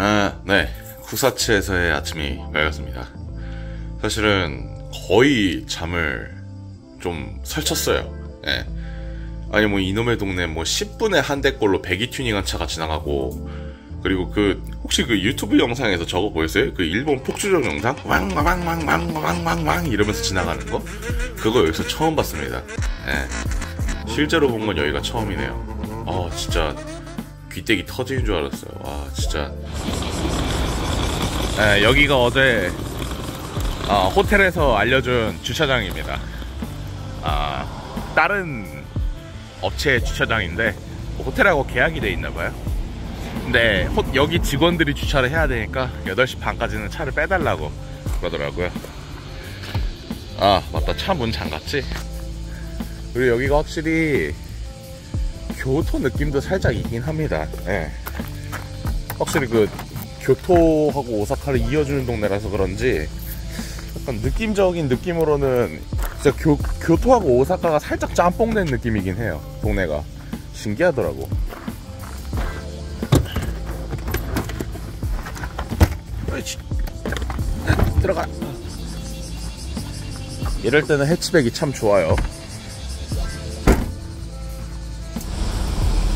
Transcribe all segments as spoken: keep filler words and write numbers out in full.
아, 네. 구사치에서의 아침이 밝았습니다. 사실은 거의 잠을 좀 설쳤어요. 예. 아니 뭐 이놈의 동네 뭐 십 분에 한 대꼴로 배기 튜닝한 차가 지나가고, 그리고 그 혹시 그 유튜브 영상에서 저거 보였어요? 그 일본 폭주전 영상? 왕왕왕왕왕왕왕 이러면서 지나가는 거? 그거 여기서 처음 봤습니다. 예. 실제로 본 건 여기가 처음이네요. 아 진짜 귀때기 터지는 줄 알았어요. 와 진짜. 네, 여기가 어제 어, 호텔에서 알려준 주차장입니다. 아 다른 업체의 주차장인데 뭐, 호텔하고 계약이 돼 있나봐요. 근데 호, 여기 직원들이 주차를 해야 되니까 여덟 시 반까지는 차를 빼달라고 그러더라고요. 아 맞다, 차 문 잠갔지? 그리고 여기가 확실히 교토 느낌도 살짝 있긴 합니다. 예. 확실히 그 교토하고 오사카를 이어주는 동네라서 그런지 약간 느낌적인 느낌으로는 진짜 교, 교토하고 오사카가 살짝 짬뽕된 느낌이긴 해요. 동네가 신기하더라고. 으이치. 들어가. 이럴 때는 해치백이 참 좋아요.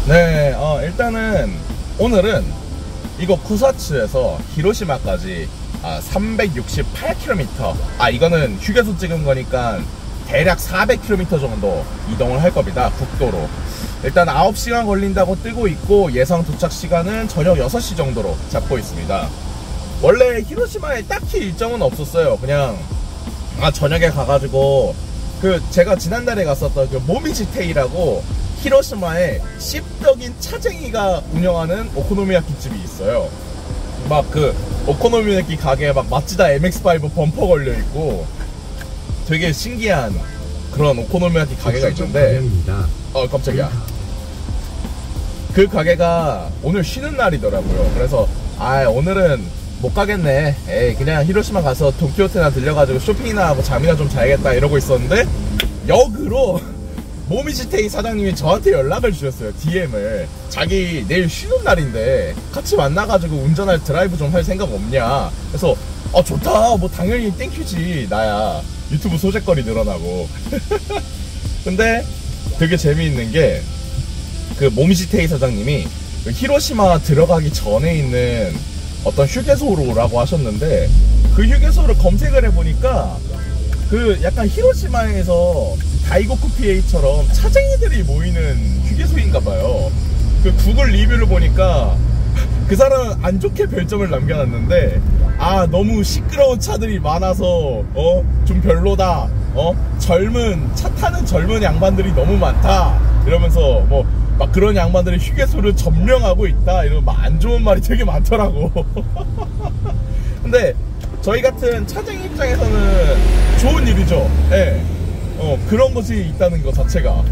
네, 어, 일단은 오늘은 이거 구사츠에서 히로시마까지 아, 삼백육십팔 킬로미터, 아 이거는 휴게소 찍은 거니까 대략 사백 킬로미터 정도 이동을 할 겁니다. 국도로. 일단 아홉 시간 걸린다고 뜨고 있고, 예상 도착 시간은 저녁 여섯 시 정도로 잡고 있습니다. 원래 히로시마에 딱히 일정은 없었어요. 그냥 아 저녁에 가가지고 그 제가 지난달에 갔었던 그 모미지테이라고 히로시마에 씹덕인 차쟁이가 운영하는 오코노미야끼 집이 있어요. 막 그 오코노미야끼 가게에 막 마츠다 엠엑스 파이브 범퍼 걸려있고 되게 신기한 그런 오코노미야끼 가게가 있는데, 어 깜짝이야, 그 가게가 오늘 쉬는 날이더라고요. 그래서 아 오늘은 못 가겠네, 에이 그냥 히로시마 가서 도쿄호텔이나 들려가지고 쇼핑이나 하고 잠이나 좀 자야겠다 이러고 있었는데, 역으로 모미지테이 사장님이 저한테 연락을 주셨어요. 디엠을. 자기 내일 쉬는 날인데 같이 만나가지고 운전할 드라이브 좀 할 생각 없냐. 그래서 아 좋다, 뭐 당연히 땡큐지, 나야 유튜브 소재거리 늘어나고. 근데 되게 재미있는 게 그 모미지테이 사장님이 히로시마 들어가기 전에 있는 어떤 휴게소로 오라고 하셨는데, 그 휴게소를 검색을 해보니까 그 약간 히로시마에서 다이고쿠 피에이처럼 차쟁이들이 모이는 휴게소인가봐요. 그 구글 리뷰를 보니까 그 사람은 안 좋게 별점을 남겨놨는데, 아 너무 시끄러운 차들이 많아서 어 좀 별로다, 어 젊은 차 타는 젊은 양반들이 너무 많다 이러면서 뭐 막 그런 양반들이 휴게소를 점령하고 있다 이런 막 안 좋은 말이 되게 많더라고. 근데 저희 같은 차쟁이 입장에서는 좋은 일이죠. 예. 어, 그런 것이 있다는 것 자체가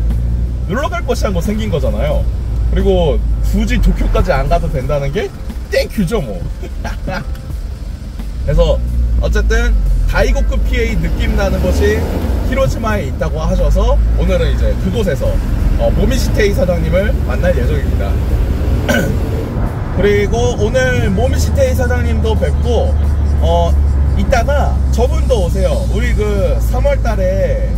놀러갈 것이 한 거 생긴 거잖아요. 그리고 굳이 도쿄까지 안 가도 된다는 게 땡큐죠 뭐. 그래서 어쨌든 다이고쿠 피에이 느낌 나는 것이 히로시마에 있다고 하셔서 오늘은 이제 그곳에서 어, 모미지테이 사장님을 만날 예정입니다. 그리고 오늘 모미지테이 사장님도 뵙고, 어 이따가 저분도 오세요. 우리 그 삼월 달에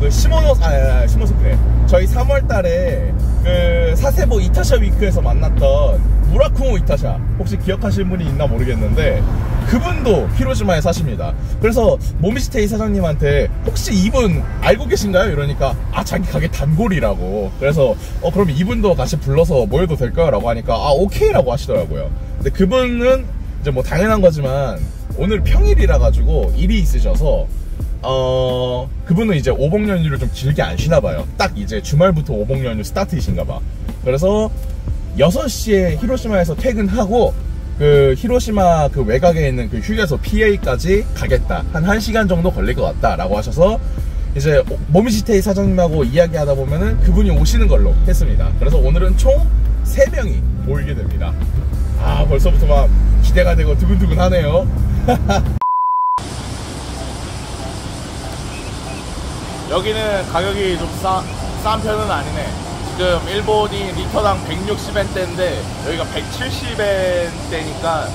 그 시모노, 아, 시모노스케. 저희 삼월 달에 그 사세보 이타샤 위크에서 만났던 무라쿠모 이타샤, 혹시 기억하시는 분이 있나 모르겠는데 그분도 히로시마에 사십니다. 그래서 모미시테이 사장님한테 혹시 이분 알고 계신가요? 이러니까 아, 자기 가게 단골이라고. 그래서 어 그럼 이분도 같이 불러서 모여도 될까요? 라고 하니까 아 오케이 라고 하시더라고요. 근데 그분은 이제 뭐 당연한 거지만 오늘 평일이라 가지고 일이 있으셔서 어... 그분은 이제 오복 연휴를 좀 길게 안 쉬나봐요. 딱 이제 주말부터 오복 연휴 스타트이신가봐. 그래서 여섯 시에 히로시마에서 퇴근하고 그 히로시마 그 외곽에 있는 그 휴게소 피에이까지 가겠다, 한 한 시간 정도 걸릴 것 같다 라고 하셔서 이제 모미시테이 사장님하고 이야기하다 보면은 그분이 오시는 걸로 했습니다. 그래서 오늘은 총 세 명이 모이게 됩니다. 아 벌써부터 막 기대가 되고 두근두근 하네요. 여기는 가격이 좀 싸, 싼 편은 아니네. 지금 일본이 리터당 백육십 엔대인데 여기가 백칠십 엔대니까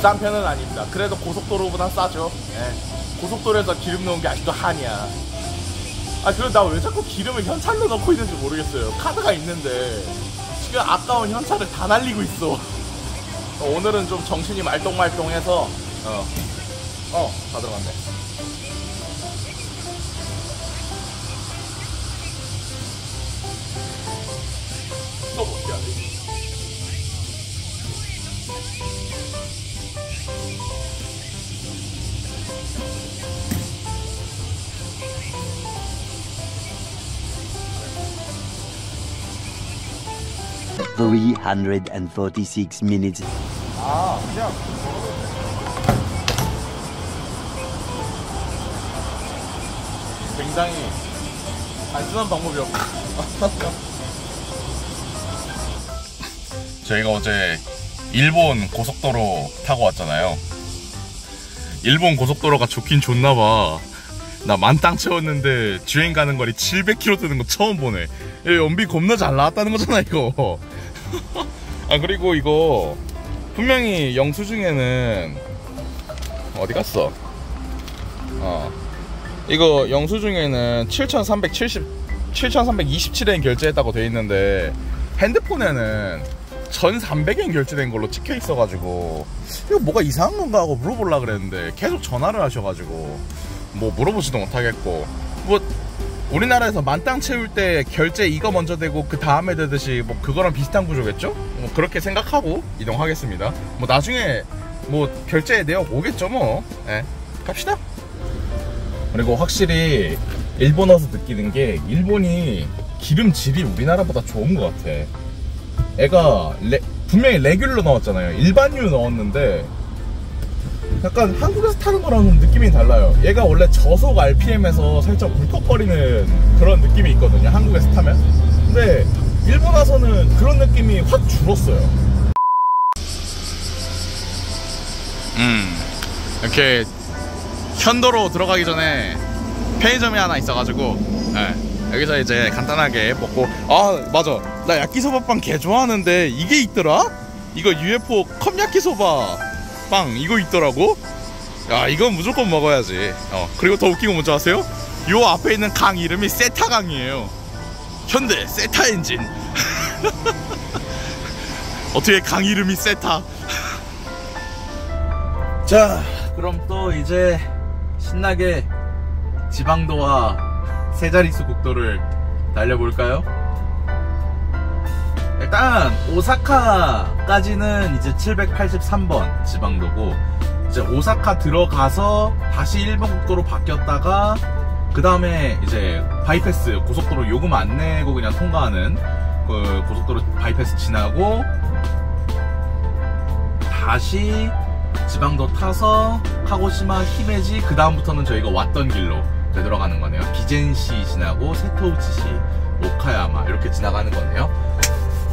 싼 편은 아닙니다. 그래도 고속도로보다 싸죠. 예. 고속도로에서 기름 넣은 게 아직도 한이야. 아 그리고 나 왜 자꾸 기름을 현찰로 넣고 있는지 모르겠어요. 카드가 있는데 지금 아까운 현찰을 다 날리고 있어. 오늘은 좀 정신이 말똥말똥해서 어, 어, 다 들어갔네. three hundred forty-six minutes. 아, 그냥 굉장히 단순한 방법이었고. 저희가 어제 일본 고속도로 타고 왔잖아요. 일본 고속도로가 좋긴 좋나봐. 나 만땅 채웠는데 주행 가는 거리 칠백 킬로미터 뜨는 거 처음 보네. 연비 겁나 잘 나왔다는 거잖아 이거. 아 그리고 이거 분명히 영수증에는 어디 갔어? 어 이거 영수증에는 칠천삼백칠십 칠천삼백이십칠 엔 결제했다고 돼 있는데 핸드폰에는 천삼백 엔 결제된 걸로 찍혀 있어가지고 이거 뭐가 이상한 건가 하고 물어보려 그랬는데 계속 전화를 하셔가지고 뭐 물어보지도 못하겠고. 뭐 우리나라에서 만땅 채울 때 결제 이거 먼저 되고 그 다음에 되듯이 뭐 그거랑 비슷한 구조겠죠? 뭐 그렇게 생각하고 이동하겠습니다. 뭐 나중에 뭐 결제 내역 오겠죠 뭐. 예, 갑시다. 그리고 확실히 일본 와서 느끼는 게 일본이 기름질이 우리나라보다 좋은 것 같아. 애가 레, 분명히 레귤러 넣었잖아요. 일반유 넣었는데 약간 한국에서 타는 거랑은 느낌이 달라요. 얘가 원래 저속 알피엠에서 살짝 울컥거리는 그런 느낌이 있거든요, 한국에서 타면. 근데 일본 와서는 그런 느낌이 확 줄었어요. 음 이렇게 현도로 들어가기 전에 편의점이 하나 있어가지고 네, 여기서 이제 간단하게 먹고. 아 맞아, 나 야끼소바빵 개 좋아하는데 이게 있더라? 이거 유에프오 컵 야끼소바 빵 이거 있더라고? 야 이건 무조건 먹어야지. 어 그리고 더 웃긴 거 뭔지 아세요? 요 앞에 있는 강 이름이 세타강이에요. 현대 세타 엔진. 어떻게 강 이름이 세타. 자 그럼 또 이제 신나게 지방도와 세자리수 국도를 달려볼까요? 일단 오사카까지는 이제 칠백팔십삼 번 지방도고, 이제 오사카 들어가서 다시 일본 국도로 바뀌었다가 그 다음에 이제 바이패스 고속도로 요금 안 내고 그냥 통과하는 그 고속도로 바이패스 지나고 다시 지방도 타서 카고시마 히메지, 그 다음부터는 저희가 왔던 길로 되돌아가는 거네요. 기젠시 지나고 세토우치시, 오카야마 이렇게 지나가는 거네요.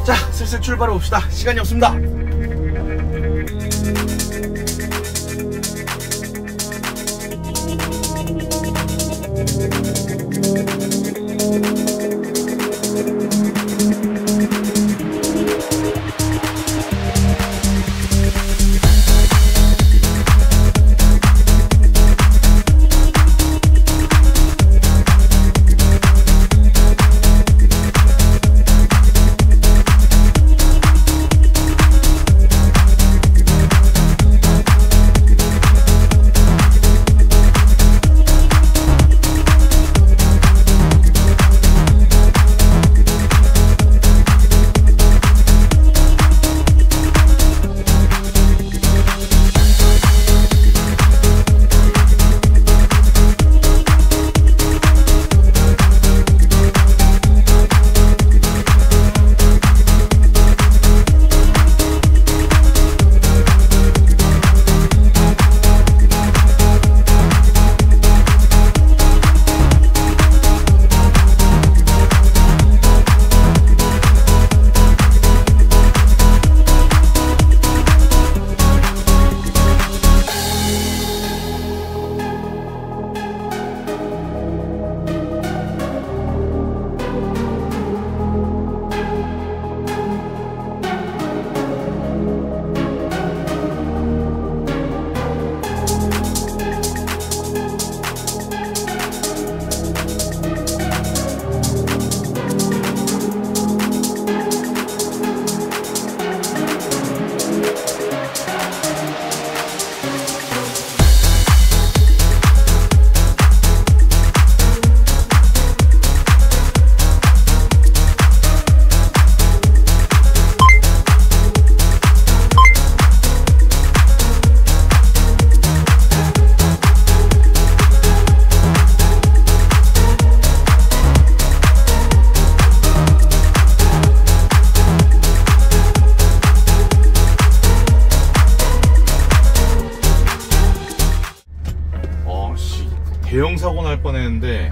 자, 슬슬 출발해 봅시다. 시간이 없습니다. 대형 사고 날 뻔했는데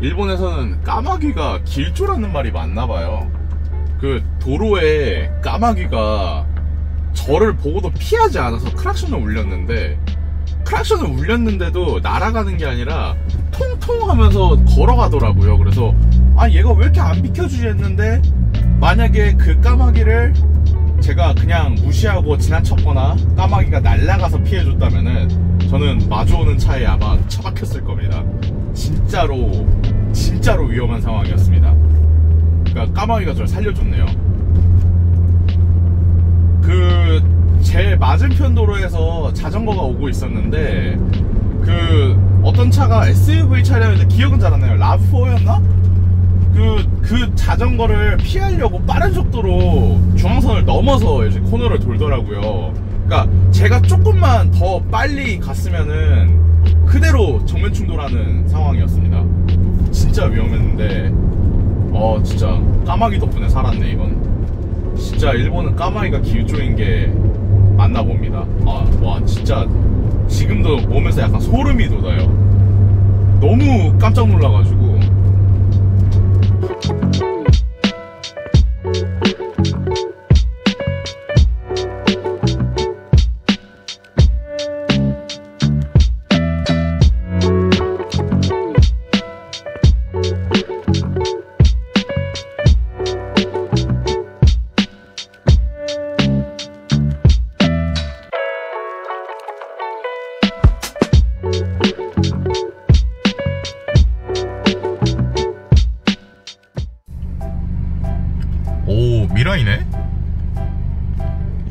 일본에서는 까마귀가 길조라는 말이 맞나봐요. 그 도로에 까마귀가 저를 보고도 피하지 않아서 크락션을 울렸는데 크락션을 울렸는데도 날아가는 게 아니라 통통 하면서 걸어가더라고요. 그래서 아 얘가 왜 이렇게 안 비켜주지 했는데 만약에 그 까마귀를 제가 그냥 무시하고 지나쳤거나 까마귀가 날아가서 피해줬다면은 저는 마주오는 차에 아마 처박혔을 겁니다. 진짜로 진짜로 위험한 상황이었습니다. 그러니까 까마귀가 저를 살려줬네요. 그 제 맞은편 도로에서 자전거가 오고 있었는데 그 어떤 차가 에스유브이 차량인데 기억은 잘 안 나요. 라브사였나? 그, 그 자전거를 피하려고 빠른 속도로 중앙선을 넘어서 이제 코너를 돌더라고요. 그러니까 제가 조금만 더 빨리 갔으면은 그대로 정면 충돌하는 상황이었습니다. 진짜 위험했는데 어 진짜 까마귀 덕분에 살았네. 이건 진짜 일본은 까마귀가 길조인 게 맞나 봅니다. 아, 와 진짜 지금도 몸에서 약간 소름이 돋아요. 너무 깜짝 놀라가지고. 미라이네?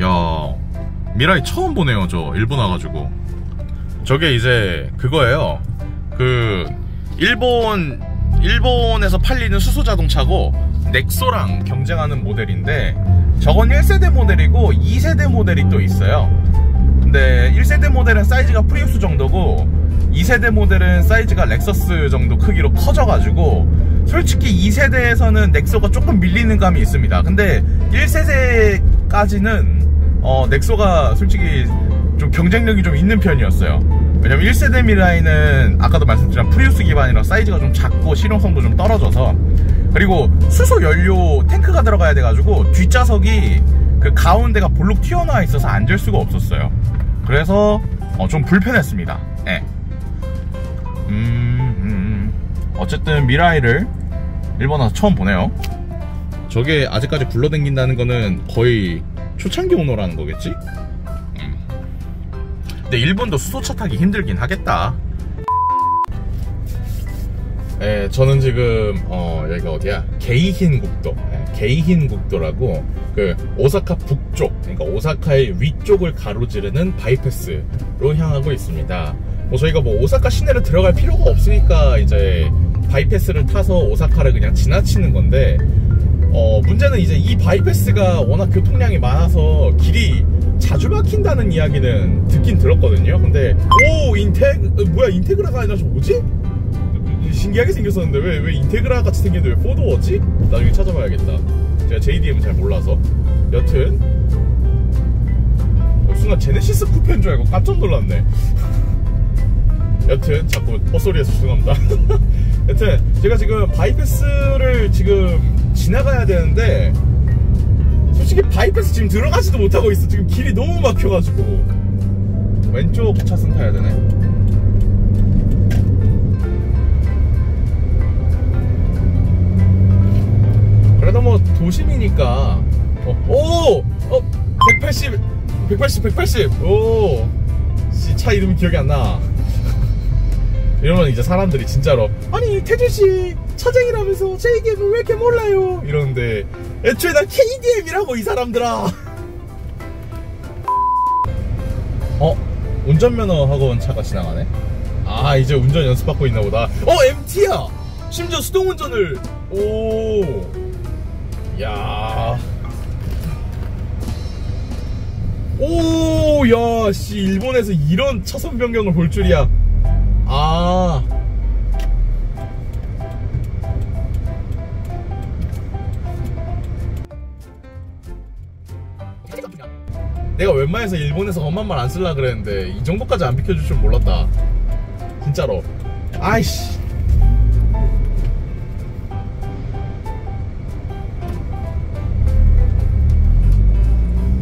야 미라이 처음 보네요. 저 일본 와가지고. 저게 이제 그거예요. 그 일본 일본에서 팔리는 수소자동차고 넥소랑 경쟁하는 모델인데 저건 일 세대 모델이고 이 세대 모델이 또 있어요. 근데 일 세대 모델은 사이즈가 프리우스 정도고 이 세대 모델은 사이즈가 렉서스 정도 크기로 커져가지고 솔직히 이 세대에서는 넥소가 조금 밀리는 감이 있습니다. 근데 일 세대까지는 어, 넥소가 솔직히 좀 경쟁력이 좀 있는 편이었어요. 왜냐면 일 세대 미라이는 아까도 말씀드린 프리우스 기반이라 사이즈가 좀 작고 실용성도 좀 떨어져서, 그리고 수소 연료 탱크가 들어가야 돼가지고 뒷좌석이 그 가운데가 볼록 튀어나와 있어서 앉을 수가 없었어요. 그래서 어, 좀 불편했습니다. 네. 음, 음. 어쨌든 미라이를 일본 와서 처음 보네요. 저게 아직까지 굴러댕긴다는 거는 거의 초창기 오너라는 거겠지? 음. 근데 일본도 수소차 타기 힘들긴 하겠다. 예, 저는 지금 어, 여기가 어디야? 게이힌국도, 예, 게이힌국도라고 그 오사카 북쪽, 그러니까 오사카의 위쪽을 가로지르는 바이패스로 향하고 있습니다. 뭐 저희가 뭐 오사카 시내를 들어갈 필요가 없으니까 이제 바이패스를 타서 오사카를 그냥 지나치는 건데, 어 문제는 이제 이 바이패스가 워낙 교통량이 많아서 길이 자주 막힌다는 이야기는 듣긴 들었거든요. 근데 오 인테그 뭐야 인테그라가 아니라 저 뭐지? 신기하게 생겼었는데 왜 왜 인테그라 같이 생겼는데 왜 포도어지? 나중에 찾아봐야겠다. 제가 제이디엠은 잘 몰라서. 여튼 어, 순간 제네시스 쿠페인 줄 알고 깜짝 놀랐네. 여튼 자꾸 헛소리해서 죄송합니다. 여튼 제가 지금 바이패스를 지금 지나가야 되는데 솔직히 바이패스 지금 들어가지도 못하고 있어. 지금 길이 너무 막혀가지고. 왼쪽 차선 타야 되네. 그래도 뭐 도심이니까. 어, 오! 어! 백팔십! 백팔십! 백팔십! 오! 씨, 차 이름이 기억이 안 나. 이러면 이제 사람들이 진짜로 아니 태준씨 차쟁이라면서 제이디엠을 왜 이렇게 몰라요 이러는데 애초에 난 케이디엠이라고 이 사람들아. 어? 운전면허 하고 온 차가 지나가네. 아 이제 운전 연습받고 있나보다. 어 엠티야 심지어 수동운전을. 오 야 오 야 씨 일본에서 이런 차선 변경을 볼 줄이야. 아 내가 웬만해서 일본에서 엄만 말 안 쓸라 그랬는데 이 정도까지 안 비켜줄 줄 몰랐다 진짜로. 아 아이씨.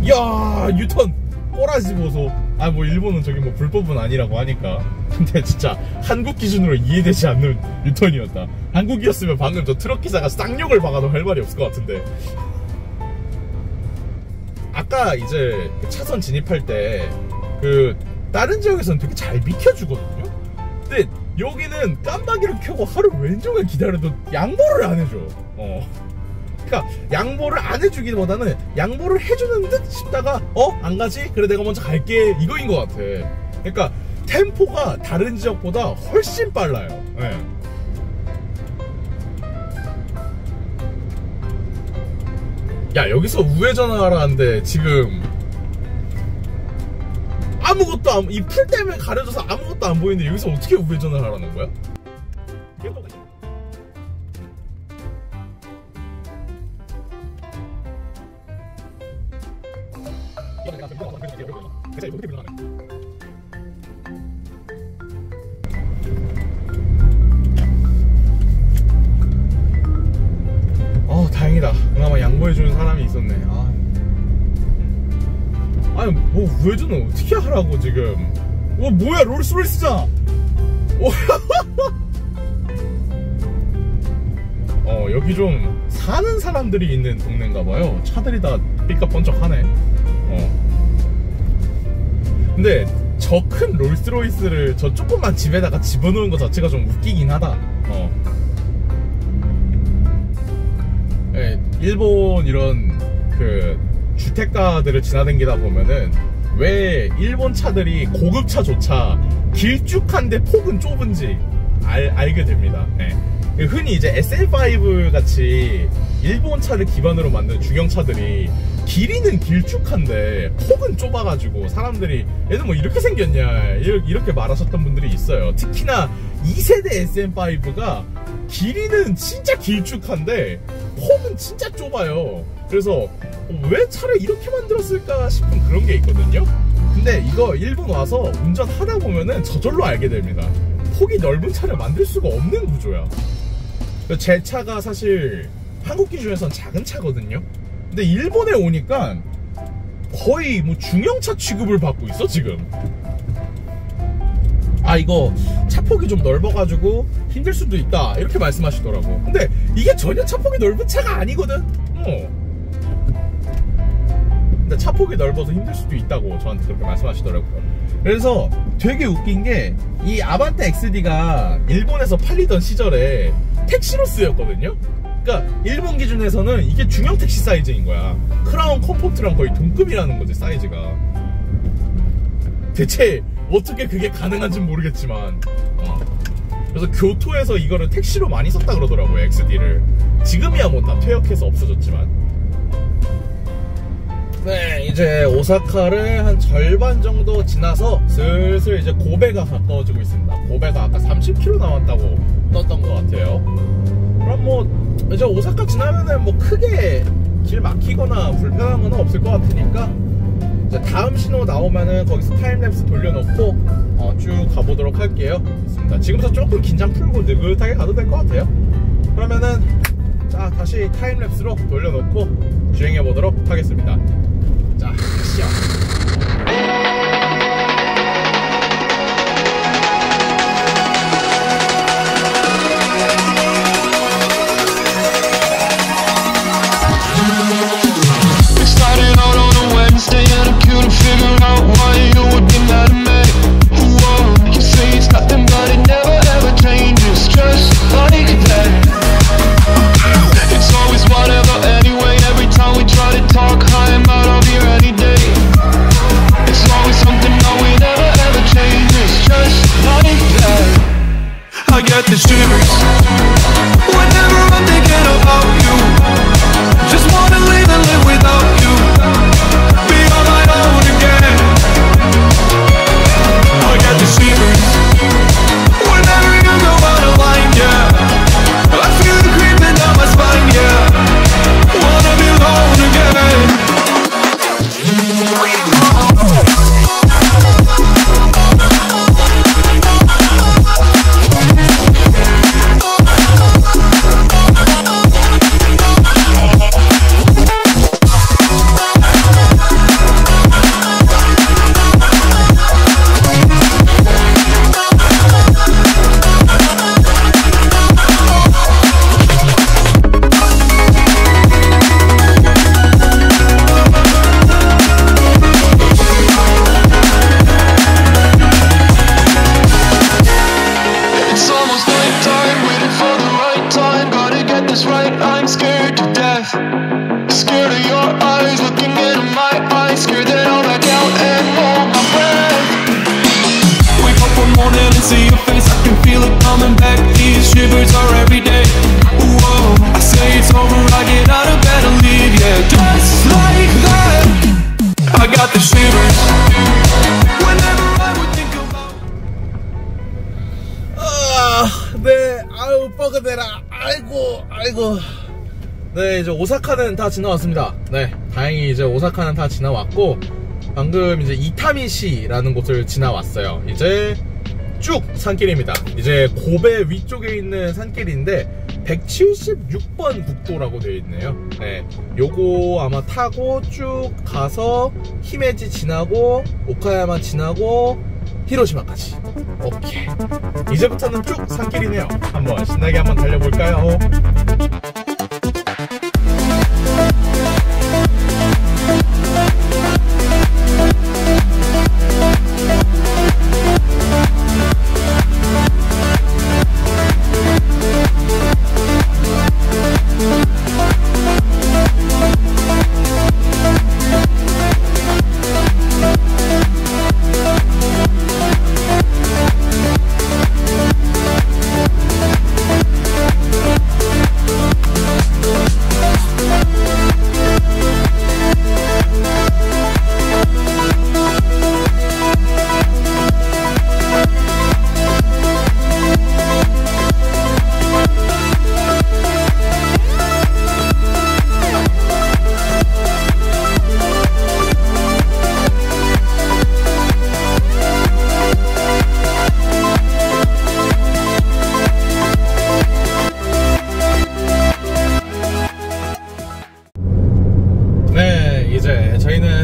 야, 유턴 꼬라지 보소. 아, 뭐 일본은 저기 뭐 불법은 아니라고 하니까. 근데 진짜 한국 기준으로 이해되지 않는 유턴이었다. 한국이었으면 방금 저 트럭 기사가 쌍욕을 박아도 할 말이 없을 것 같은데. 아까 이제 차선 진입할 때 그 다른 지역에서는 되게 잘 비켜주거든요. 근데 여기는 깜빡이를 켜고 하루 왼쪽을 기다려도 양보를 안 해줘. 어. 그러니까 양보를 안 해주기보다는 양보를 해주는 듯 싶다가 어? 안 가지? 그래 내가 먼저 갈게, 이거인 것 같아. 그러니까 템포가 다른 지역보다 훨씬 빨라요. 네. 야, 여기서 우회전하라는데 지금 아무것도 안, 이 풀 때문에 가려져서 아무것도 안 보이는데 여기서 어떻게 우회전을 하라는 거야? 어, 다행이다. 그나마 양보해주는 사람이 있었네. 아. 아니 뭐 우회전은 어떻게 하라고 지금. 어, 뭐야, 롤스로이스잖아. 어, 여기 좀 사는 사람들이 있는 동네인가봐요. 차들이 다 삐까뻔쩍하네. 어. 근데 저 큰 롤스로이스를 저 조금만 집에다가 집어넣은 것 자체가 좀 웃기긴 하다. 어. 예, 일본 이런 그 주택가들을 지나다니다 보면은 왜 일본 차들이 고급차조차 길쭉한데 폭은 좁은지 알, 알게 됩니다. 예. 흔히 이제 에스엘 파이브 같이 일본 차를 기반으로 만든 중형차들이 길이는 길쭉한데 폭은 좁아가지고 사람들이 얘는 뭐 이렇게 생겼냐 이렇게 말하셨던 분들이 있어요. 특히나 이 세대 에스엠 파이브가 길이는 진짜 길쭉한데 폭은 진짜 좁아요. 그래서 왜 차를 이렇게 만들었을까 싶은 그런 게 있거든요. 근데 이거 일본 와서 운전하다 보면은 저절로 알게 됩니다. 폭이 넓은 차를 만들 수가 없는 구조야. 제 차가 사실 한국 기준에선 작은 차거든요. 근데 일본에 오니까 거의 뭐 중형차 취급을 받고 있어 지금. 아, 이거 차폭이 좀 넓어가지고 힘들 수도 있다 이렇게 말씀하시더라고. 근데 이게 전혀 차폭이 넓은 차가 아니거든. 어. 근데 차폭이 넓어서 힘들 수도 있다고 저한테 그렇게 말씀하시더라고요. 그래서 되게 웃긴 게 이 아반떼 엑스디가 일본에서 팔리던 시절에 택시로 쓰였거든요. 그러니까 일본 기준에서는 이게 중형 택시 사이즈인 거야. 크라운 컴포트랑 거의 동급이라는 거지, 사이즈가. 대체 어떻게 그게 가능한지는 모르겠지만. 어. 그래서 교토에서 이거를 택시로 많이 썼다 그러더라고요, 엑스디를. 지금이야 뭐 다 퇴역해서 없어졌지만. 네, 이제 오사카를 한 절반 정도 지나서 슬슬 이제 고베가 가까워지고 있습니다. 고베가 아까 삼십 킬로미터 남았다고 떴던 것 같아요. 그럼 뭐 이제 오사카 지나면은 뭐 크게 길 막히거나 불편한 건 없을 것 같으니까 이제 다음 신호 나오면은 거기서 타임랩스 돌려놓고 어 쭉 가보도록 할게요. 좋습니다. 지금부터 조금 긴장 풀고 느긋하게 가도 될 것 같아요. 그러면은 자, 다시 타임랩스로 돌려놓고 주행해 보도록 하겠습니다. 자, 시작. Talk high and might all be ready day. It's long. scared to death. Scared of your eyes looking into my eyes. Scared that I'll back out and hold my breath. Wake up one morning and see your face, I can feel it coming back. These shivers are every day. Whoa, I say it's over, I get out of bed and leave. Yeah, just like that, I got the shivers. Whenever I would think about 아, 네, 아유 뻐근해라. 아이고 아이고. 네, 이제 오사카는 다 지나왔습니다. 네, 다행히 이제 오사카는 다 지나왔고, 방금 이제 이타미시라는 곳을 지나왔어요. 이제 쭉 산길입니다. 이제 고베 위쪽에 있는 산길인데 백칠십육 번 국도라고 되어 있네요. 네, 요거 아마 타고 쭉 가서 히메지 지나고 오카야마 지나고 히로시마까지. 오케이, 이제부터는 쭉 산길이네요. 한번 신나게 한번 달려볼까요?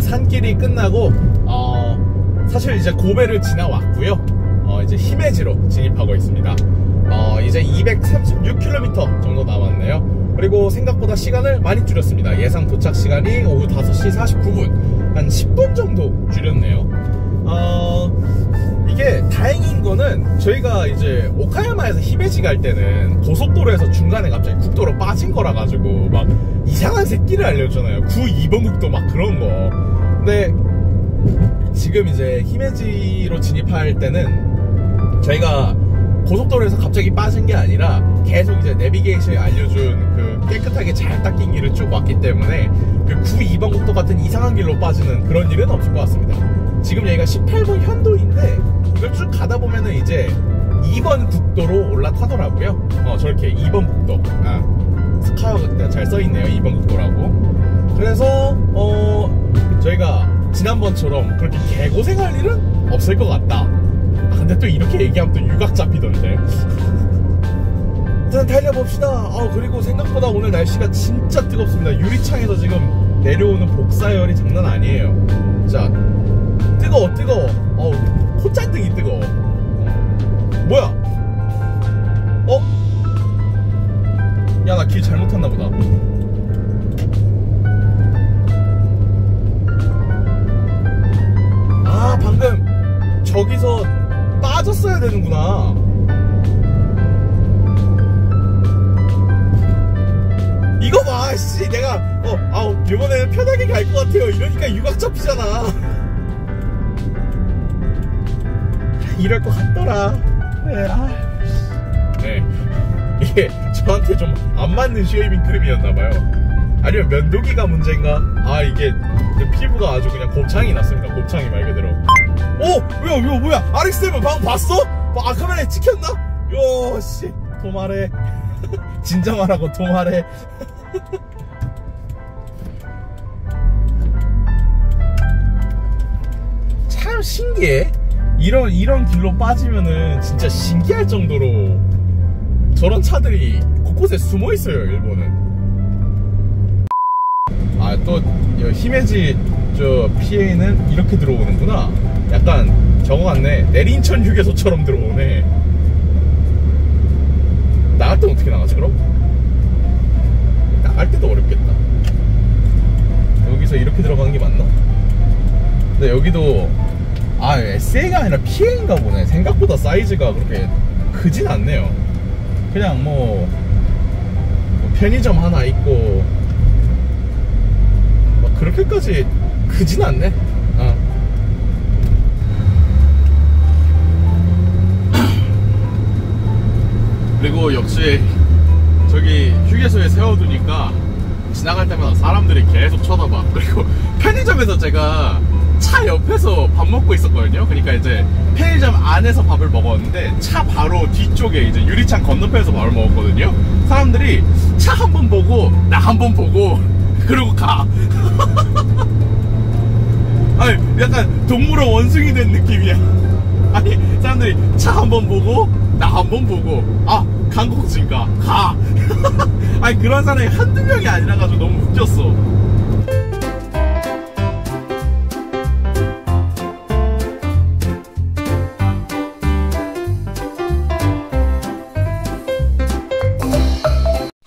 산길이 끝나고 어, 사실 이제 고베를 지나왔고요. 어, 이제 히메지로 진입하고 있습니다. 어, 이제 이백삼십육 킬로미터 정도 남았네요. 그리고 생각보다 시간을 많이 줄였습니다. 예상 도착 시간이 오후 다섯 시 사십구 분, 한 십 분 정도 줄였네요. 어, 이게 다행인 거는 저희가 이제 오카야마에서 히메지 갈 때는 고속도로에서 중간에 갑자기 국도로 빠진 거라 가지고 막 이상한 새끼를 알려주잖아요. 구 이 번 국도 막 그런 거. 근데 지금 이제 히메지로 진입할 때는 저희가 고속도로에서 갑자기 빠진 게 아니라 계속 이제 내비게이션이 알려준 그 깨끗하게 잘 닦인 길을 쭉 왔기 때문에 그 구 이 번 국도 같은 이상한 길로 빠지는 그런 일은 없을 것 같습니다. 지금 여기가 십팔 번 현도인데 이걸 쭉 가다 보면은 이제 이 번 국도로 올라타더라고요. 어, 저렇게 이 번 국도. 아, 스카이가 잘 써있네요. 이 번 국도라고. 그래서 어... 저희가 지난번처럼 그렇게 개고생할 일은 없을 것 같다. 아, 근데 또 이렇게 얘기하면 또 유각 잡히던데. 일단 달려봅시다. 아, 그리고 생각보다 오늘 날씨가 진짜 뜨겁습니다. 유리창에서 지금 내려오는 복사열이 장난 아니에요. 자, 뜨거워 뜨거워. 어우, 콧잔등이 뜨거워. 뭐야? 어? 야, 나 길 잘못 탔나 보다. 아, 방금 저기서 빠졌어야 되는구나. 이거 봐, 씨. 내가 어, 아우, 이번에는 편하게 갈 것 같아요. 이러니까 유각 잡히잖아. 이럴 것 같더라. 네, 아, 네. 이게 저한테 좀 안 맞는 쉐이빙 크림이었나봐요. 아니면 면도기가 문제인가? 아, 이게 피부가 아주 그냥 곱창이 났습니다. 곱창이 말 그대로. 오! 왜, 왜, 뭐야? 아렉스쌤 방금 봤어? 아, 카메라에 찍혔나? 요, 씨. 도말해. 진정하라고, 도말해. 참 신기해. 이런, 이런 길로 빠지면은 진짜 신기할 정도로 저런 차들이 곳곳에 숨어 있어요, 일본은. 아, 또 히메지 저 피에이는 이렇게 들어오는구나. 약간 저거 같네. 내린천 휴게소처럼 들어오네. 나갈 땐 어떻게 나가지 그럼? 나갈 때도 어렵겠다. 여기서 이렇게 들어가는 게 맞나? 근데 여기도 아, 에스에이가 아니라 피에이인가 보네. 생각보다 사이즈가 그렇게 크진 않네요. 그냥 뭐 편의점 하나 있고 막 그렇게까지 크진 않네. 어. 그리고 역시 저기 휴게소에 세워두니까 지나갈 때마다 사람들이 계속 쳐다봐. 그리고 편의점에서 제가 차 옆에서 밥 먹고 있었거든요. 그러니까 이제 편의점 안에서 밥을 먹었는데 차 바로 뒤쪽에 이제 유리창 건너편에서 밥을 먹었거든요. 사람들이 차 한 번 보고 나 한 번 보고 그러고 가. 아니 약간 동물원 원숭이 된 느낌이야. 아니 사람들이 차 한 번 보고 나 한 번 보고 아 강국수인가 가. 아니 그런 사람이 한두 명이 아니라가지고 너무 웃겼어.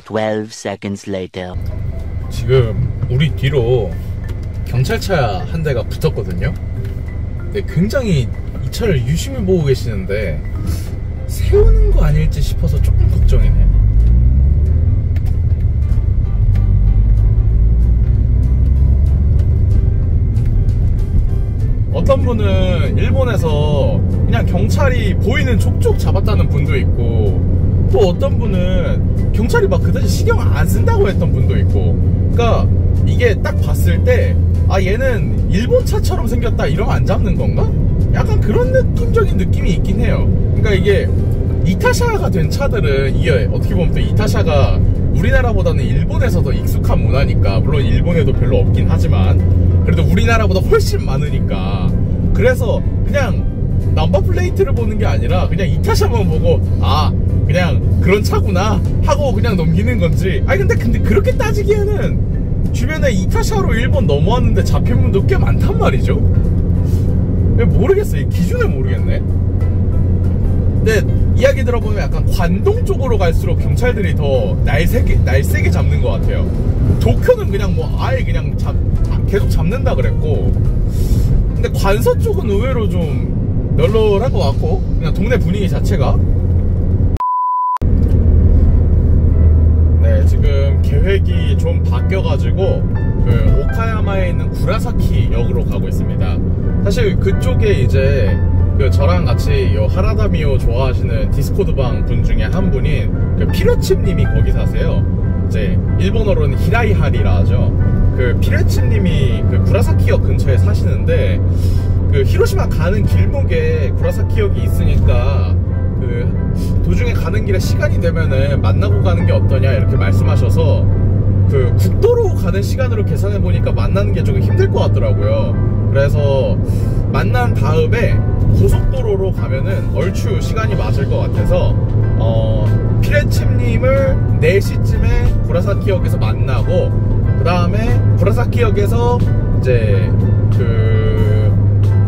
twelve seconds later. 지금 우리 뒤로 경찰차 한 대가 붙었거든요. 근데 굉장히 이 차를 유심히 보고 계시는데 세우는 거 아닐지 싶어서 조금 걱정이네요. 어떤 분은 일본에서 그냥 경찰이 보이는 족족 잡았다는 분도 있고, 또 어떤 분은 경찰이 막 그다지 신경 안 쓴다고 했던 분도 있고. 그러니까 이게 딱 봤을 때 아 얘는 일본 차처럼 생겼다 이러면 안 잡는 건가? 약간 그런 느낌적인 느낌이 있긴 해요. 그러니까 이게 이타샤가 된 차들은 이게 어떻게 보면 또 이타샤가 우리나라보다는 일본에서 더 익숙한 문화니까, 물론 일본에도 별로 없긴 하지만 그래도 우리나라보다 훨씬 많으니까, 그래서 그냥 넘버 플레이트를 보는 게 아니라 그냥 이타샤만 보고 아 그냥 그런 차구나 하고 그냥 넘기는 건지. 아니 근데 근데 그렇게 따지기에는 주변에 이타샤로 일본 넘어왔는데 잡힌 분도 꽤 많단 말이죠. 모르겠어요. 기준을 모르겠네. 근데 이야기 들어보면 약간 관동 쪽으로 갈수록 경찰들이 더 날세게 날세게 잡는 것 같아요. 도쿄는 그냥 뭐 아예 그냥 잡 계속 잡는다 그랬고, 근데 관서 쪽은 의외로 좀 널널한 것 같고 그냥 동네 분위기 자체가. 지금 계획이 좀 바뀌어가지고 그 오카야마에 있는 구라사키 역으로 가고 있습니다. 사실 그쪽에 이제 그 저랑 같이 요 하라다미오 좋아하시는 디스코드방 분 중에 한 분인 그 피레침님이 거기 사세요. 이제 일본어로는 히라이하리라 하죠. 그 피레침님이 그 구라사키역 근처에 사시는데 그 히로시마 가는 길목에 구라사키역이 있으니까 그 도중에 가는 길에 시간이 되면은 만나고 가는 게 어떠냐 이렇게 말씀하셔서 그 국도로 가는 시간으로 계산해 보니까 만나는 게 조금 힘들 것 같더라고요. 그래서 만난 다음에 고속도로로 가면은 얼추 시간이 맞을 것 같아서 어 피레침님을 네 시쯤에 구라사키역에서 만나고 그 다음에 구라사키역에서 이제 그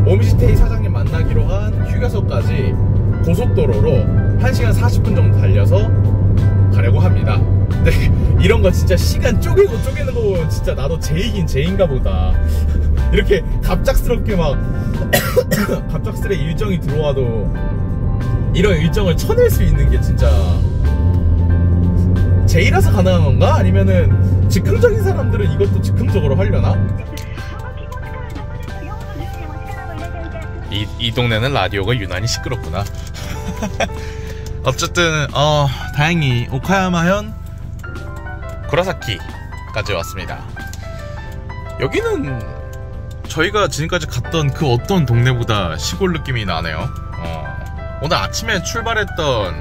오미시테이 사장님 만나기로 한 휴게소까지 고속도로로 한 시간 사십 분 정도 달려서 가려고 합니다. 근데 이런 거 진짜 시간 쪼개고 쪼개는 거 보면 진짜 나도 제이긴 제인가 보다. 이렇게 갑작스럽게 막 갑작스레 일정이 들어와도 이런 일정을 쳐낼 수 있는 게 진짜 제이라서 가능한 건가? 아니면은 즉흥적인 사람들은 이것도 즉흥적으로 하려나? 이, 이 동네는 라디오가 유난히 시끄럽구나. 어쨌든 어 다행히 오카야마현 구라사키까지 왔습니다. 여기는 저희가 지금까지 갔던 그 어떤 동네보다 시골 느낌이 나네요. 어, 오늘 아침에 출발했던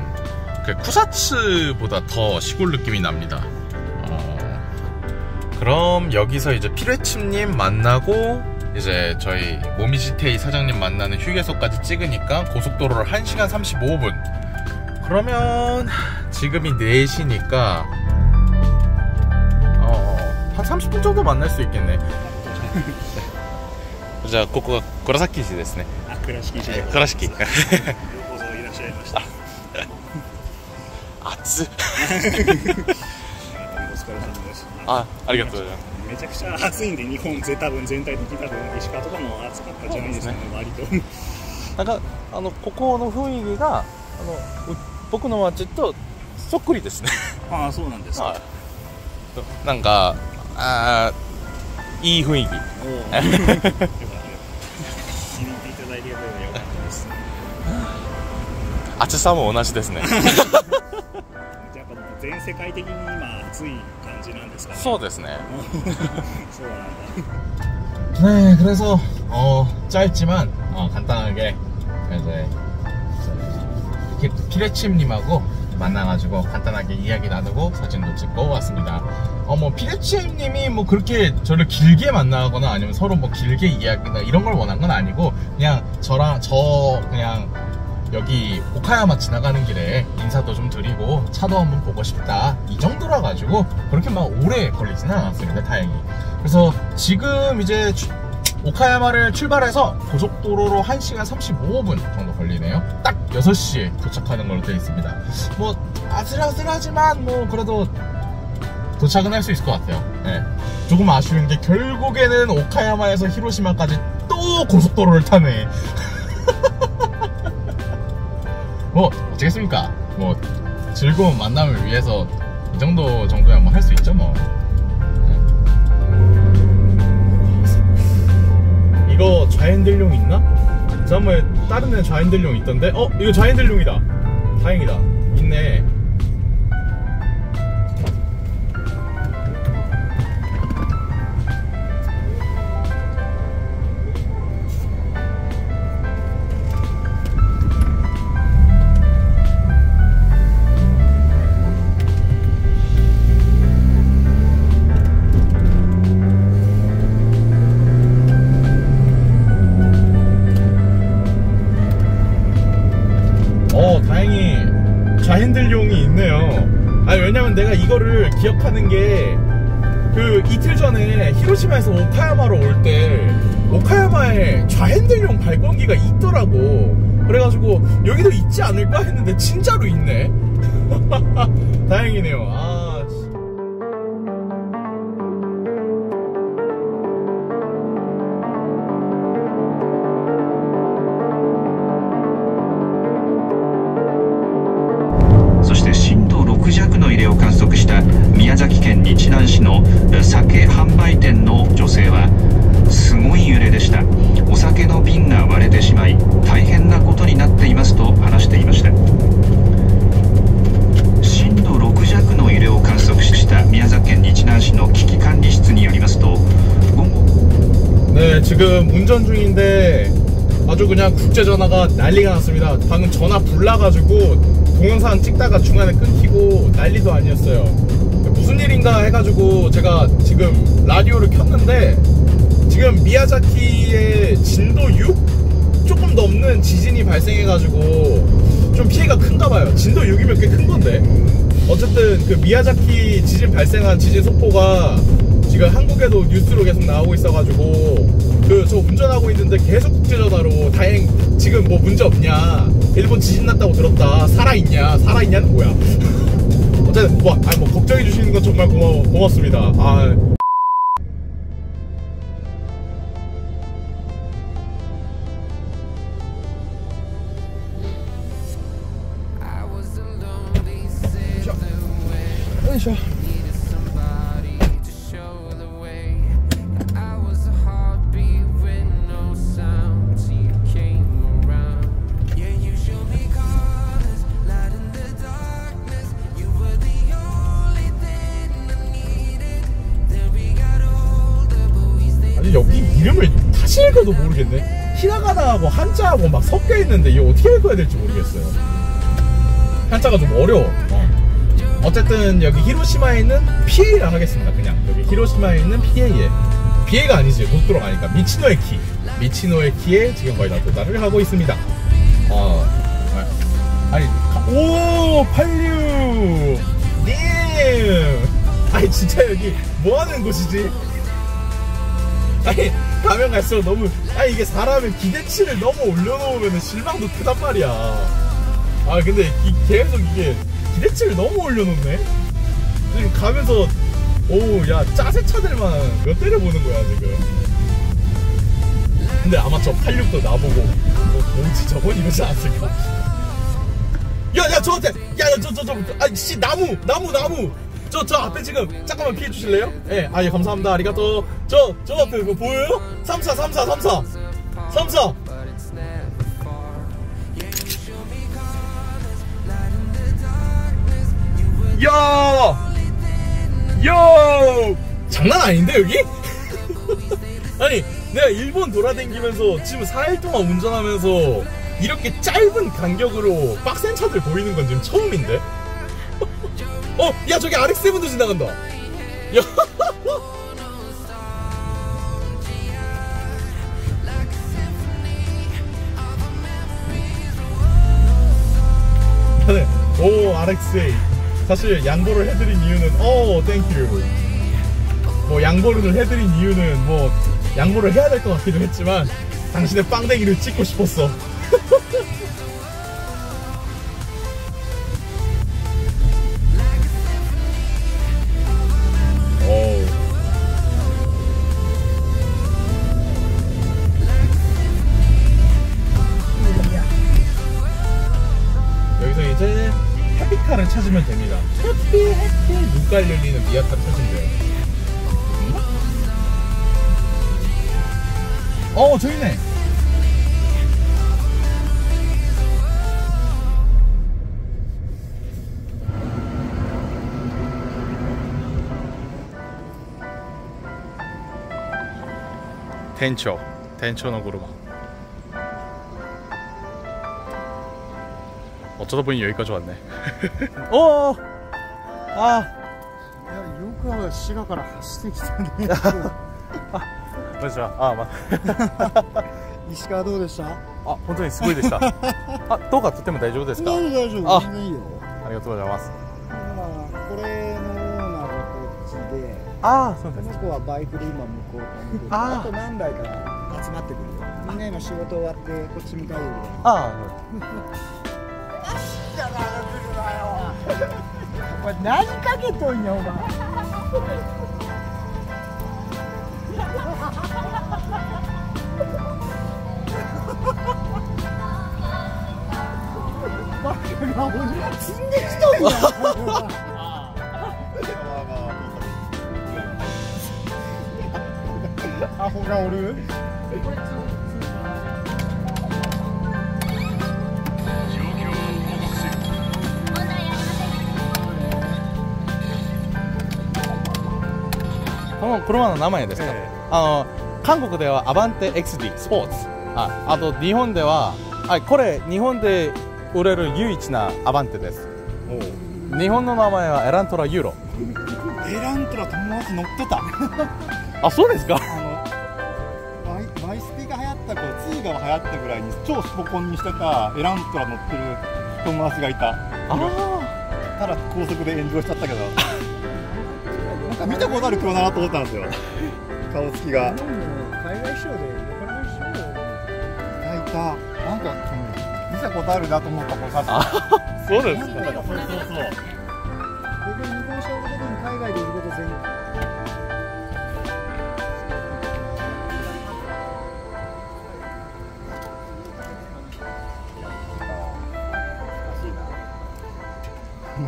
그 쿠사츠보다 더 시골 느낌이 납니다. 어, 그럼 여기서 이제 피레침님 만나고 이제 저희 모미시테이 사장님 만나는 휴게소까지 찍으니까 고속도로를 한 시간 삼십오 분. 그러면 지금이 네 시니까 어, 한 삼십 분 정도 만날 수 있겠네. 자, 여기가 구라사키시ですね. 아, 구라사키시. 구라사키. 요코소いらっしゃいました. 아츠. 아, 감사합니다. めちゃくちゃ暑いんで、日本全多分全体的に多分石川とかも暑かったじゃないですか、ね、割と。なんかあのここの雰囲気があの僕の町とそっくりですね。ああそうなんですか。はいなんかあいい雰囲気暑さも同じですね。やっぱ全世界的に今暑い感じなんですかね。そうですね。そうなんだ。네, 그래서 어 짧지만 어 간단하게 이제 피레치엠님하고 만나가지고 간단하게 이야기 나누고 사진도 찍고 왔습니다. 어 뭐 피레치엠님이 뭐 그렇게 저를 길게 만나거나 아니면 서로 뭐 길게 이야기나 이런 걸 원한 건 아니고 그냥 저랑 저 그냥 여기 오카야마 지나가는 길에 인사도 좀 드리고 차도 한번 보고 싶다 이 정도라 가지고 그렇게 막 오래 걸리지는 않았습니다, 다행히. 그래서 지금 이제 오카야마를 출발해서 고속도로로 한 시간 삼십오 분 정도 걸리네요. 딱 여섯 시에 도착하는 걸로 되어 있습니다. 뭐 아슬아슬하지만 뭐 그래도 도착은 할 수 있을 것 같아요. 네. 조금 아쉬운 게 결국에는 오카야마에서 히로시마까지 또 고속도로를 타네. 뭐 어쩌겠습니까? 뭐 즐거운 만남을 위해서 이 정도 정도야 뭐 할 수 있죠 뭐. 네. 이거 좌핸들용 있나? 저번에 다른 데 좌핸들용 있던데? 어? 이거 좌핸들용이다. 다행이다. 있네. 핸들용이 있네요. 아니 왜냐면 내가 이거를 기억하는 게 그 이틀 전에 히로시마에서 오카야마로 올 때 오카야마에 좌핸들용 발권기가 있더라고. 그래가지고 여기도 있지 않을까 했는데 진짜로 있네. 다행이네요. 아. 네, 지금 운전 중인데 아주 그냥 국제전화가 난리가 났습니다. 방금 전화 불나가지고 동영상 찍다가 중간에 끊기고 난리도 아니었어요. 무슨 일인가 해가지고 제가 지금 라디오를 켰는데 지금 미야자키의 진도 육 조금 넘는 지진이 발생해가지고 좀 피해가 큰가봐요. 진도 육이면 꽤 큰 건데 어쨌든 그 미야자키 지진 발생한 지진 속보가 지금 한국에도 뉴스로 계속 나오고 있어가지고 그 저 운전하고 있는데 계속 국제전화로 다행 지금 뭐 문제 없냐, 일본 지진 났다고 들었다, 살아있냐, 살아있냐는 뭐야. 어쨌든 뭐, 아니 뭐 걱정해주시는 건 정말 고마워, 고맙습니다. 아. 으쌰. 여기 이름을 다시 읽어도 모르겠네. 히라가나하고 한자하고 막 섞여 있는데 이거 어떻게 읽어야 될지 모르겠어요. 한자가 좀 어려워. 어. 어쨌든 여기 히로시마에 있는 피에이라 하겠습니다. 그냥 여기 히로시마에 있는 피에이에 피에이가 아니지, 고속도로 가니까 미치노에키 미치노에키에 지금 거의 다 도달을 하고 있습니다. 어. 아니 오 팔류 님. 아니 진짜 여기 뭐 하는 곳이지? 아니 가면 갈수록 너무 아니 이게 사람의 기대치를 너무 올려놓으면 실망도 크단 말이야. 아 근데 이, 계속 이게 기대치를 너무 올려놓네. 지금 가면서 오우 야 짜세 차들만 몇 대를 보는 거야 지금. 근데 아마 저 팔십육도 나보고 뭐 뭐지 저건 이러지 않았을까? 야야 저한테 야야 저저저 아니 씨 나무 나무 나무 저, 저 앞에 지금 잠깐만 피해 주실래요? 예, 아, 예, 감사합니다. 아리가또. 저, 저 앞에 그거 보여요? 삼사 삼사 삼사 삼사. 야! 요! 장난 아닌데 여기? 아니, 내가 일본 돌아다니면서 지금 사일 동안 운전하면서 이렇게 짧은 간격으로 빡센 차들 보이는 건 지금 처음인데? 어, 야, 저기 알엑스세븐도 지나간다. 야. 네. 오, 알엑스세이. 사실 양보를 해드린 이유는 어, 땡큐. 뭐 양보를 해드린 이유는 뭐 양보를 해야 될 것 같기도 했지만 당신의 빵댕이를 찍고 싶었어. 해피카를 찾으면 됩니다. 해피 해피 눈깔 열리는 미야카를 찾으면 돼요. 음? 어, 저 있네. 텐초 텐초 너구르마. 어쩌다 보니 여기까지 왔네. 어, 아, 야, 요크가 시가가라 하시네. 아, 맞아. 아, 맞. 이 시가 어땠어? 아, 본전이 스고이でした. 아, 또가 또때면 대조도 됐어. 아, 아, 감사합니다. あ、そうです。あと何台か集まってくる。みんなの仕事終わってこっち向かうよ。ああ。 何かけとんやお前。バカが俺死んできとんや。アホがおる。 車の名前ですか、ええ、あの韓国ではアバンテ 엑스디 スポーツ あ, あと日本ではあこれ日本で売れる唯一なアバンテです。日本の名前はエラントラユーロ。エラントラ友達乗ってた。あ、そうですか。あの マ, イマイスピが流行った頃ツーが流行ったぐらいに超スポコンにしてたエラントラ乗ってる友達がいた。あただ高速で炎上しちゃったけど。見たことある車だなと思ったんですよ。顔つきが。海外ショーでこれもショー。いたいた。なんか見たことあるなと思ったこの写真。そうです。そうそうそう。僕日本ショーの時に海外でいること全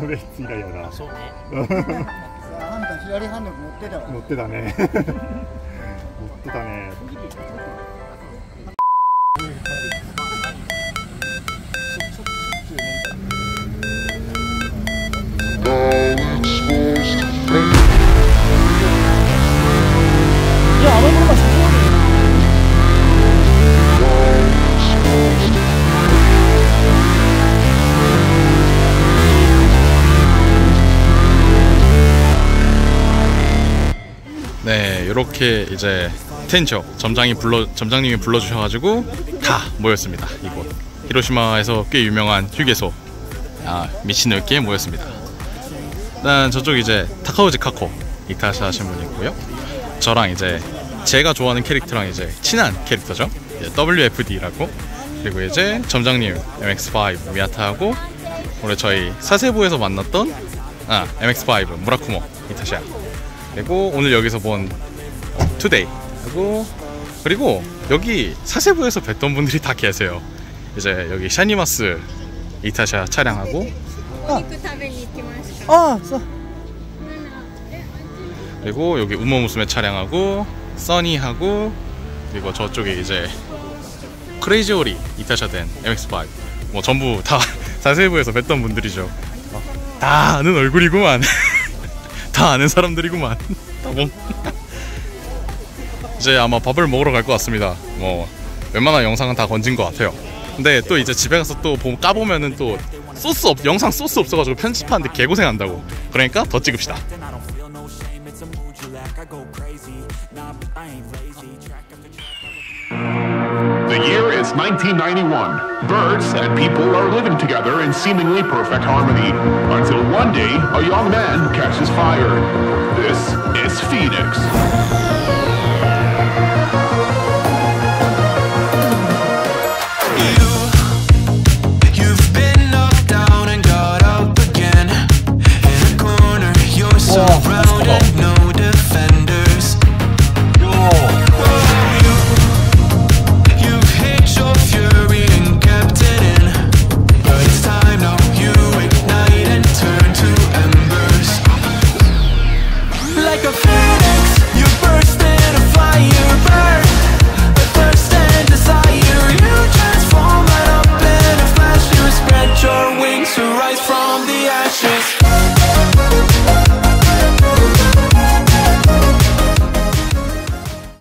部。これついだよな。そうね。 左ハンドル乗ってたわ。乗ってたね。乗ってたね。いや、あの車すごい。 네, 이렇게 이제 텐쇼 점장이 불러 점장님이 불러주셔가지고 다 모였습니다. 이곳 히로시마에서 꽤 유명한 휴게소 아, 미치노키에 모였습니다. 일단 저쪽 이제 타카오지 카코 이타샤 하신 분이 있고요. 저랑 이제 제가 좋아하는 캐릭터랑 이제 친한 캐릭터죠. 이제 더블유에프디라고. 그리고 이제 점장님 엠엑스파이브 미야타하고 원래 저희 사세보에서 만났던 아 엠엑스파이브 무라쿠모 이타샤. 그리고 오늘 여기서 본 투데이 그리고 그리고 여기 사세부에서 뵀던 분들이 다 계세요. 이제 여기 샤니마스 이타샤 차량하고. 아, 아, 아, 그리고 여기 우모무스메 차량하고 써니하고, 그리고 저쪽에 이제 크레이지 오리 이타샤덴 엠엑스 파이브 뭐 전부 다 자세부에서 뵀던 분들이죠. 다 아는 얼굴이구만. 다 아는 사람들이구만. 이제 아마 밥을 먹으러 갈 것 같습니다. 뭐 웬만한 영상은 다 건진 것 같아요. 근데 또 이제 집에 가서 또 까보면은 또 소스 없, 영상 소스 없어가지고 편집하는데 개고생한다고. 그러니까 더 찍읍시다. The year is nineteen ninety-one. Birds and people are living together in seemingly perfect harmony. Until one day, a young man catches fire. This is Phoenix.